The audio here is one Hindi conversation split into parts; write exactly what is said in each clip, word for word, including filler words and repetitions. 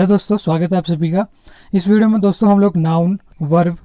हेलो दोस्तों, स्वागत है आप सभी का। इस वीडियो में दोस्तों हम लोग नाउन, वर्ब,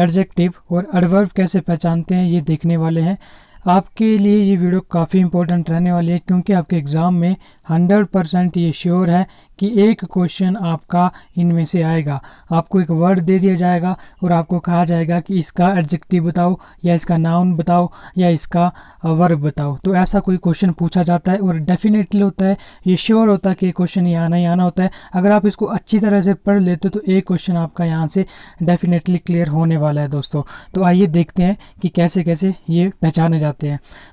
एडजेक्टिव और एडवर्ब कैसे पहचानते हैं ये देखने वाले हैं। आपके लिए ये वीडियो काफ़ी इंपॉर्टेंट रहने वाली है क्योंकि आपके एग्ज़ाम में हंड्रेड परसेंट ये श्योर है कि एक क्वेश्चन आपका इनमें से आएगा। आपको एक वर्ड दे दिया जाएगा और आपको कहा जाएगा कि इसका एडजेक्टिव बताओ या इसका नाउन बताओ या इसका वर्ब बताओ। तो ऐसा कोई क्वेश्चन पूछा जाता है और डेफिनेटली होता है, ये श्योर होता है कि ये क्वेश्चन ये आना ही आना होता है। अगर आप इसको अच्छी तरह से पढ़ लेते हो तो एक क्वेश्चन आपका यहाँ से डेफिनेटली क्लियर होने वाला है दोस्तों। तो आइए देखते हैं कि कैसे कैसे ये पहचाने जाते हैं।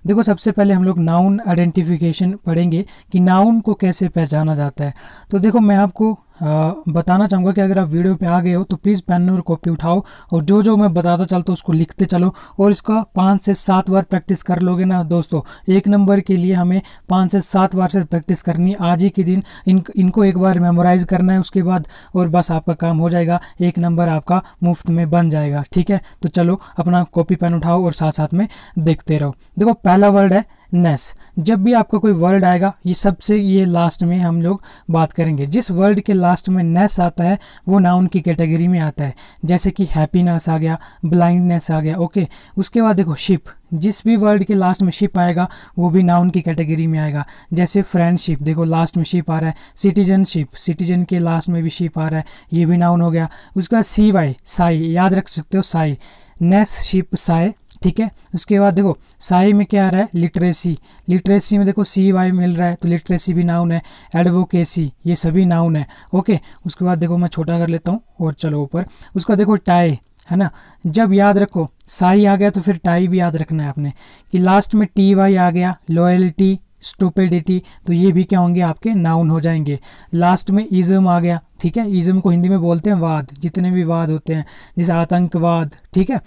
देखो, सबसे पहले हम लोग नाउन आइडेंटिफिकेशन पढ़ेंगे कि नाउन को कैसे पहचाना जाता है। तो देखो, मैं आपको आ, बताना चाहूँगा कि अगर आप वीडियो पे आ गए हो तो प्लीज़ पेन और कॉपी उठाओ और जो जो मैं बताता चलता हूँ उसको लिखते चलो और इसका पाँच से सात बार प्रैक्टिस कर लोगे ना दोस्तों। एक नंबर के लिए हमें पाँच से सात बार से प्रैक्टिस करनी है। आज ही के दिन इन इनको एक बार मेमोराइज करना है, उसके बाद और बस आपका काम हो जाएगा, एक नंबर आपका मुफ्त में बन जाएगा। ठीक है, तो चलो अपना कॉपी पेन उठाओ और साथ साथ में देखते रहो। देखो, पहला वर्ड है नेस। जब भी आपका कोई वर्ड आएगा ये सबसे ये लास्ट में हम लोग बात करेंगे। जिस वर्ड के लास्ट में नेस आता है वो नाउन की कैटेगरी में आता है, जैसे कि हैप्पीनेस आ गया, ब्लाइंडनेस आ गया। ओके, उसके बाद देखो शिप, जिस भी वर्ड के लास्ट में शिप आएगा वो भी नाउन की कैटेगरी में आएगा, जैसे फ्रेंडशिप। देखो, लास्ट में शिप आ रहा है। सिटीजनशिप, सिटीजन के लास्ट में भी शिप आ रहा है, ये भी नाउन हो गया। उसके बाद सी वाई, साई, याद रख सकते हो साई, नेस, शिप, साई। ठीक है, उसके बाद देखो साई में क्या आ रहा है, लिटरेसी। लिटरेसी में देखो सी वाई मिल रहा है तो लिटरेसी भी नाउन है। एडवोकेसी, ये सभी नाउन है। ओके, उसके बाद देखो मैं छोटा कर लेता हूँ और चलो ऊपर उसका देखो टाई है ना। जब याद रखो साई आ गया तो फिर टाई भी याद रखना है आपने कि लास्ट में टी वाई आ गया, लॉयल्टी, स्टूपिडिटी, तो ये भी क्या होंगे आपके नाउन हो जाएंगे। लास्ट में इज़म आ गया। ठीक है, इज़म को हिंदी में बोलते हैं वाद, जितने भी वाद होते हैं जैसे आतंकवाद। ठीक है,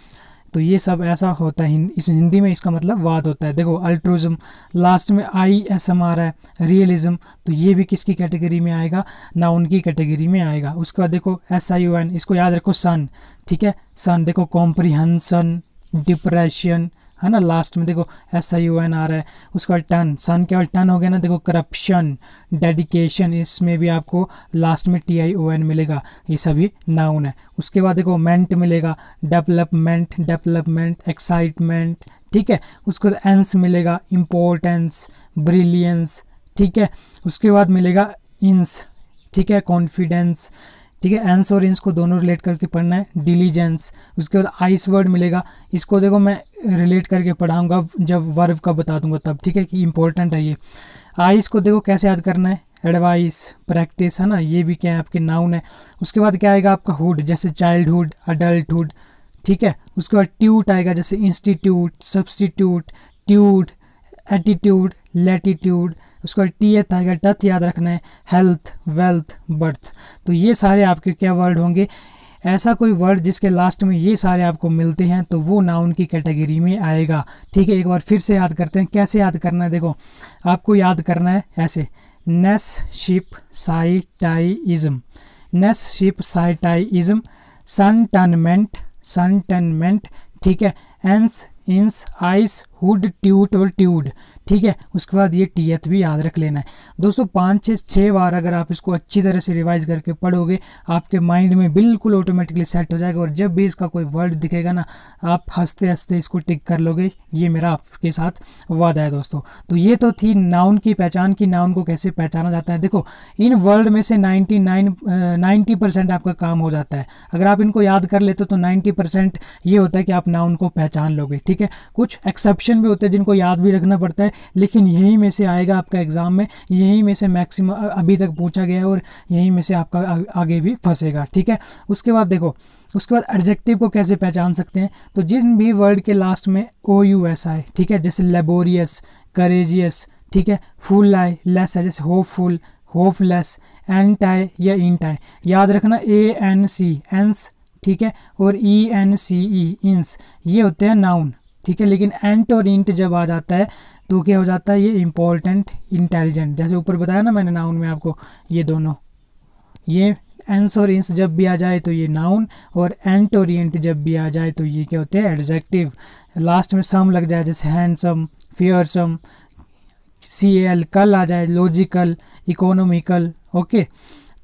तो ये सब ऐसा होता है, इस हिंदी में इसका मतलब वाद होता है। देखो अल्ट्रुज़म, लास्ट में आई एस एम आ रहा है, रियलिज़म, तो ये भी किसकी कैटेगरी में आएगा, नाउन की कैटेगरी में आएगा। उसके बाद देखो एस आई ओ एन, इसको याद रखो सन। ठीक है, सन। देखो कॉम्प्रिहेंसन, डिप्रेशन है ना, लास्ट में देखो एस आई ओ एन आ रहा है। उसके बाद टन, सन केवल टन हो गया ना। देखो करप्शन, डेडिकेशन, इसमें भी आपको लास्ट में टी आई ओ एन मिलेगा, ये सभी नाउन है। उसके बाद देखो मेंट मिलेगा, डेवलपमेंट, डेवलपमेंट, एक्साइटमेंट। ठीक है, उसके बाद एंस मिलेगा, इम्पोर्टेंस, ब्रिलियंस। ठीक है, उसके बाद मिलेगा इंस। ठीक है, कॉन्फिडेंस। ठीक है, एंस और इंस को दोनों रिलेट करके पढ़ना है, डिलीजेंस। उसके बाद आइस वर्ड मिलेगा, इसको देखो मैं रिलेट करके पढ़ाऊंगा जब वर्ब का बता दूंगा तब। ठीक है, कि इंपॉर्टेंट है ये। आइस को देखो कैसे याद करना है, एडवाइस, प्रैक्टिस है ना, ये भी क्या है आपके नाउन है। उसके बाद क्या आएगा आपका हुड, जैसे चाइल्डहुड, अडल्टहुड। ठीक है, उसके बाद ट्यूट आएगा, जैसे institute, substitute, tute, attitude, latitude. उसका टीएथ आएगा, टथ याद रखना है, हेल्थ, वेल्थ, बर्थ। तो ये सारे आपके क्या वर्ड होंगे, ऐसा कोई वर्ड जिसके लास्ट में ये सारे आपको मिलते हैं तो वो नाउन की कैटेगरी में आएगा। ठीक है, एक बार फिर से याद करते हैं कैसे याद करना है। देखो आपको याद करना है ऐसे, ness, ship, cy, ty, ism, ness, ship, cy, ty, ism, sion, tion, ment, sion, tion, ment. ठीक है, एंस, इंस, आइस, हुड, ट्यूट और ट्यूड। ठीक है, उसके बाद ये टीएथ भी याद रख लेना है दोस्तों। पाँच से छः बार अगर आप इसको अच्छी तरह से रिवाइज करके पढ़ोगे आपके माइंड में बिल्कुल ऑटोमेटिकली सेट हो जाएगा और जब भी इसका कोई वर्ड दिखेगा ना आप हंसते हंसते इसको टिक कर लोगे, ये मेरा आपके साथ वादा है दोस्तों। तो ये तो थी नाउन की पहचान कि नाउन को कैसे पहचाना जाता है। देखो इन वर्ड में से नाइन्टी नाइन नाइन्टी परसेंट आपका काम हो जाता है। अगर आप इनको याद कर लेते हो तो नाइन्टी परसेंट ये होता है कि आप नाउन को पहचान लोगे। ठीक है, कुछ एक्सेप्शन भी होते हैं जिनको याद भी रखना पड़ता है, लेकिन यही में से आएगा आपका एग्जाम में, यही में से मैक्सिमम अभी तक पूछा गया है और यही में से आपका आ, आगे भी फंसेगा। ठीक है, उसके बाद देखो उसके बाद एडजेक्टिव को कैसे पहचान सकते हैं, तो जिन भी वर्ड के लास्ट में ओ यू एस आए। ठीक है, जैसे लेबोरियस, करेजियस। ठीक है, फुल आए, लेस है, जैसे होपफुल, होपलेस, एंटाई या इंटाई, याद रखना ए एन सी, एंस। ठीक है, और ई एन सी ई, इंस, ये होते हैं नाउन। ठीक है, लेकिन एंट और इंट जब आ जाता है तो क्या हो जाता है, ये इम्पोर्टेंट, इंटेलिजेंट, जैसे ऊपर बताया ना मैंने नाउन में आपको, ये दोनों, ये एंस और इंस जब भी आ जाए तो ये नाउन और एंट और इंट जब भी आ जाए तो ये क्या होते हैं, एडजेक्टिव। लास्ट में सम लग जाए, जैसे हैंडसम, फियरसम, सी एल, कल आ जाए, लॉजिकल, इकोनॉमिकल। ओके,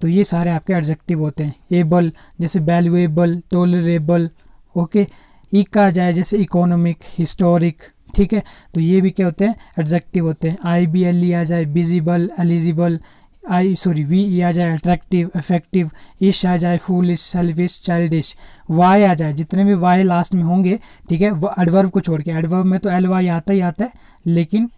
तो ये सारे आपके एडजेक्टिव होते हैं। एबल जैसे वैल्यूएबल, टॉलरेबल, ओके। इका जाए जैसे इकोनॉमिक, हिस्टोरिक, ठीक है, तो ये भी क्या होते हैं, एडजेक्टिव होते हैं। आई बी एल ई आ जाए visible, eligible, I sorry V E आ जाए अट्रैक्टिव, अफेक्टिव, इश आ जाए फूलिश, सेल्फिश, चाइल्डिश, वाई आ जाए, जितने भी वाई लास्ट में होंगे, ठीक है, एडवर्ब को छोड़ के, एडवर्ब में तो एल वाई आता ही आता है, लेकिन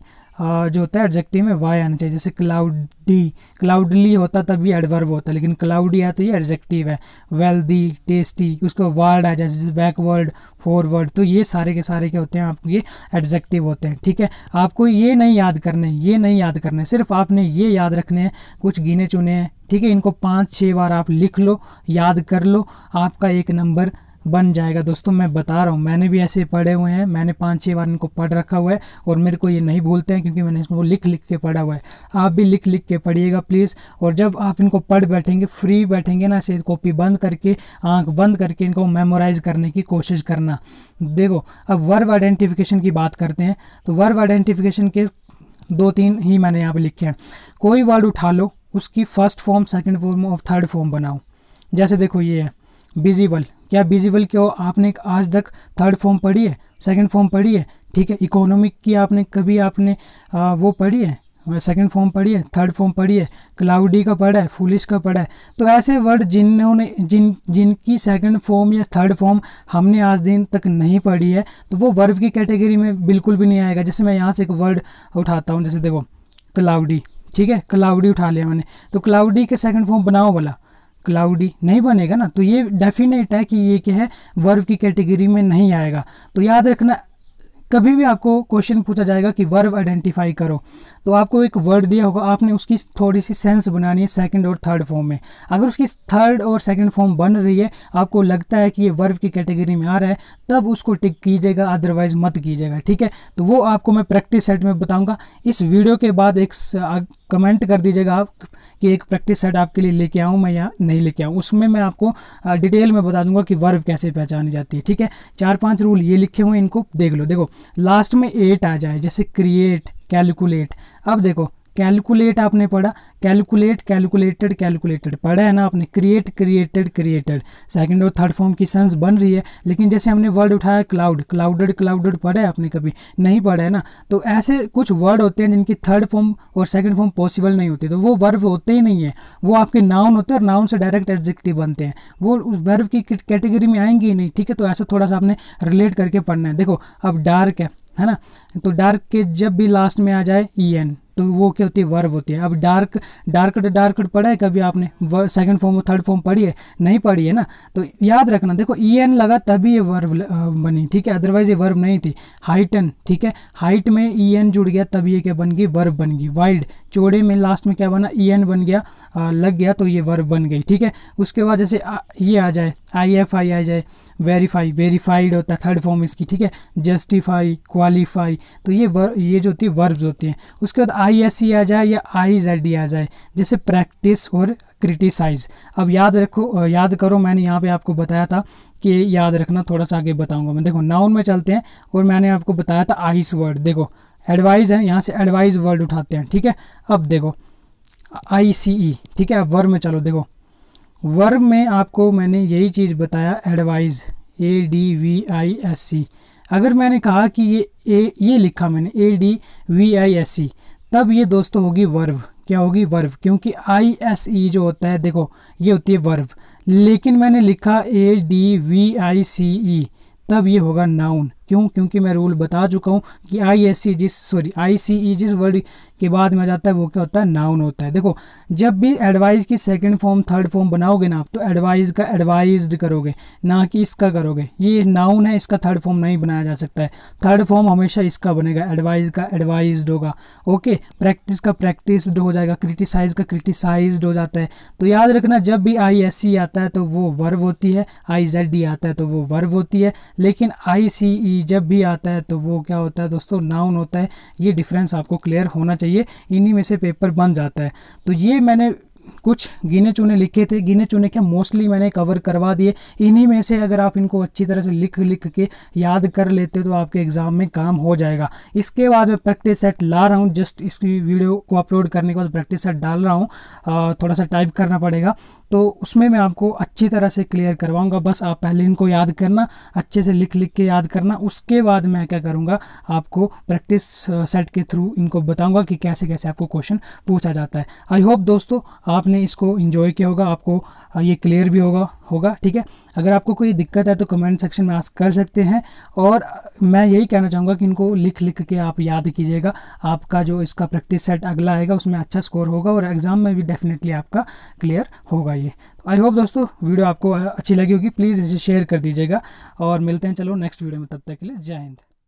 आ, जो होता है एडजेक्टिव में वाई आना चाहिए। जैसे क्लाउडी, क्लाउडली होता तभी एडवर्ब होता, लेकिन क्लाउडी है तो ये एडजेक्टिव है। वेल्दी, टेस्टी, उसको वर्ड आ जाए जैसे बैकवर्ड, फॉरवर्ड, तो ये सारे के सारे क्या होते हैं आपके एडजेक्टिव होते हैं, ठीक है। आपको ये नहीं याद करने, ये नहीं याद करने, सिर्फ आपने ये याद रखने हैं, कुछ गिने चुने हैं, ठीक है। इनको पाँच छः बार आप लिख लो, याद कर लो, आपका एक नंबर बन जाएगा। दोस्तों मैं बता रहा हूँ, मैंने भी ऐसे पढ़े हुए हैं, मैंने पाँच छः बार इनको पढ़ रखा हुआ है और मेरे को ये नहीं भूलते हैं क्योंकि मैंने इसको लिख लिख के पढ़ा हुआ है। आप भी लिख लिख के पढ़िएगा प्लीज़। और जब आप इनको पढ़ बैठेंगे, फ्री बैठेंगे ना, ऐसे कॉपी बंद करके, आंख बंद करके इनको मेमोराइज़ करने की कोशिश करना। देखो अब वर्ब आइडेंटिफिकेशन की बात करते हैं, तो वर्ब आइडेंटिफिकेशन के दो तीन ही मैंने यहाँ पर लिखे हैं। कोई वर्ड उठा लो, उसकी फर्स्ट फॉर्म, सेकेंड फॉर्म और थर्ड फॉर्म बनाओ। जैसे देखो ये है विजिबल, क्या विजिबल क्यों आपने आज तक थर्ड फॉर्म पढ़ी है, सेकंड फॉर्म पढ़ी है, ठीक है। इकोनॉमिक की आपने कभी आपने आ, वो पढ़ी है, सेकंड फॉर्म पढ़ी है, थर्ड फॉर्म पढ़ी है, क्लाउडी का पढ़ा है, फुलिश का पढ़ा है। तो ऐसे वर्ड जिन्होंने जिन जिनकी सेकंड फॉर्म या थर्ड फॉर्म हमने आज दिन तक नहीं पढ़ी है, तो वो वर्ब की कैटेगरी में बिल्कुल भी नहीं आएगा। जैसे मैं यहाँ से एक वर्ड उठाता हूँ, जैसे देखो क्लाउडी, ठीक है, क्लाउडी उठा लिया मैंने, तो क्लाउडी के सेकेंड फॉर्म बनाओ वाला, क्लाउडी नहीं बनेगा ना, तो ये डेफिनेट है कि ये क्या है, वर्ब की कैटेगरी में नहीं आएगा। तो याद रखना, कभी भी आपको क्वेश्चन पूछा जाएगा कि वर्ब आइडेंटिफाई करो, तो आपको एक वर्ड दिया होगा, आपने उसकी थोड़ी सी सेंस बनानी है सेकंड और थर्ड फॉर्म में। अगर उसकी थर्ड और सेकंड फॉर्म बन रही है, आपको लगता है कि ये वर्ब की कैटेगरी में आ रहा है, तब उसको टिक कीजिएगा, अदरवाइज मत कीजिएगा, ठीक है। तो वो आपको मैं प्रैक्टिस सेट में बताऊँगा। इस वीडियो के बाद एक कमेंट कर दीजिएगा आप कि एक प्रैक्टिस सेट आपके लिए लेके आऊँ मैं या नहीं लेके आऊँ, उसमें मैं आपको डिटेल में बता दूंगा कि वर्ब कैसे पहचानी जाती है, ठीक है। चार पाँच रूल ये लिखे हुए, इनको देख लो। देखो लास्ट में एट आ जाए, जैसे क्रिएट, कैलकुलेट। अब देखो कैलकुलेट आपने पढ़ा, कैलकुलेट, कैलकुलेटेड, कैलकुलेटेड पढ़ा है ना आपने, क्रिएट, क्रिएटेड, क्रिएटेड, सेकंड और थर्ड फॉर्म की सेंस बन रही है। लेकिन जैसे हमने वर्ड उठाया क्लाउड, क्लाउडेड, क्लाउडेड पढ़ा है आपने, कभी नहीं पढ़ा है ना। तो ऐसे कुछ वर्ड होते हैं जिनकी थर्ड फॉर्म और सेकंड फॉर्म पॉसिबल नहीं होती, तो वो वर्ब होते ही नहीं है, वो आपके नाउन होते हैं और नाउन से डायरेक्ट एडजेक्टिव बनते हैं, वो वर्ब की कैटेगरी में आएंगे ही नहीं, ठीक है। तो ऐसा थोड़ा सा आपने रिलेट करके पढ़ना है। देखो अब डार्क है, है ना, तो डार्क के जब भी लास्ट में आ जाए ई एन, तो वो क्या होती है, वर्ब होती है। अब डार्क, डार्क डार्क पढ़ा है कभी आपने, सेकंड फॉर्म और थर्ड फॉर्म पढ़ी है, नहीं पढ़ी है ना, तो याद रखना। देखो ई एन लगा तभी ये वर्ब बनी, ठीक है, अदरवाइज ये वर्ब नहीं थी। हाइटन, ठीक है, हाइट में ई एन जुड़ गया तभी ये क्या बन गई, वर्ब बन गई। वाइड, चौड़े में लास्ट में क्या बना, ई एन बन गया, आ, लग गया, तो ये वर्ब बन गई, ठीक है। उसके बाद जैसे आ, ये आ जाए आई एफ आई आ जाए, वेरीफाई, वेरीफाइड होता है थर्ड फॉर्म इसकी, ठीक है। जस्टिफाई, क्वालिफाई, तो ये वर, ये जो होती है वर्ब्स होती हैं। उसके बाद आई एस ई आ जाए या आई जेड ई आ जाए, जैसे प्रैक्टिस और क्रिटिसाइज। अब याद रखो, याद करो, मैंने यहाँ पे आपको बताया था कि याद रखना, थोड़ा सा आगे बताऊँगा मैं। देखो नाउन में चलते हैं, और मैंने आपको बताया था आइस वर्ड, देखो एडवाइस है, यहाँ से एडवाइस वर्ड उठाते हैं, ठीक है। अब देखो आई सी ई, ठीक है। अब वर्ब में चलो, देखो वर्ब में आपको मैंने यही चीज़ बताया, advice, A D V I S C. अगर मैंने कहा कि ये ए, ये लिखा मैंने A D V I S C, तब ये दोस्तों होगी वर्ब, क्या होगी, वर्ब, क्योंकि आई एस ई जो होता है, देखो ये होती है वर्ब, लेकिन मैंने लिखा ए डी वी आई सी ई, तब ये होगा नाउन। क्यों? क्योंकि मैं रूल बता चुका हूँ कि आई एस सी जिस सॉरी आई सी ई जिस वर्ड के बाद में आ जाता है, वो क्या होता है, नाउन होता है। देखो जब भी एडवाइस की सेकंड फॉर्म थर्ड फॉर्म बनाओगे ना आप, तो एडवाइस का एडवाइज्ड करोगे, ना कि इसका करोगे। ये नाउन है, इसका थर्ड फॉर्म नहीं बनाया जा सकता है, थर्ड फॉर्म हमेशा इसका बनेगा, एडवाइस का एडवाइज्ड होगा, ओके। प्रैक्टिस का प्रैक्टिस्ड हो जाएगा, क्रिटिसाइज का क्रिटिसाइज्ड हो जाता है। तो याद रखना, जब भी आई एस सी आता है तो वो वर्ब होती है, आई जेड डी आता है तो वो वर्ब होती है, लेकिन आई सी ई जब भी आता है तो वो क्या होता है दोस्तों, नाउन होता है। ये डिफरेंस आपको क्लियर होना चाहिए, इन्हीं में से पेपर बन जाता है। तो ये मैंने कुछ गिने चुने लिखे थे, गिने चुने क्या मोस्टली मैंने कवर करवा दिए। इन्हीं में से अगर आप इनको अच्छी तरह से लिख लिख के याद कर लेते तो आपके एग्जाम में काम हो जाएगा। इसके बाद मैं प्रैक्टिस सेट ला रहा हूँ, जस्ट इसकी वीडियो को अपलोड करने के बाद प्रैक्टिस सेट डाल रहा हूँ, थोड़ा सा टाइप करना पड़ेगा, तो उसमें मैं आपको अच्छी तरह से क्लियर करवाऊँगा। बस आप पहले इनको याद करना, अच्छे से लिख लिख के याद करना, उसके बाद मैं क्या करूँगा आपको प्रैक्टिस सेट के थ्रू इनको बताऊँगा कि कैसे कैसे आपको क्वेश्चन पूछा जाता है। आई होप दोस्तों आपने इसको एंजॉय किया होगा, आपको ये क्लियर भी होगा होगा ठीक है। अगर आपको कोई दिक्कत है तो कमेंट सेक्शन में आस्क कर सकते हैं, और मैं यही कहना चाहूँगा कि इनको लिख लिख के आप याद कीजिएगा, आपका जो इसका प्रैक्टिस सेट अगला आएगा उसमें अच्छा स्कोर होगा और एग्ज़ाम में भी डेफिनेटली आपका क्लियर होगा ये। तो आई होप दोस्तों वीडियो आपको अच्छी लगी होगी, प्लीज़ इसे शेयर कर दीजिएगा और मिलते हैं चलो नेक्स्ट वीडियो में, तब तक के लिए जय हिंद।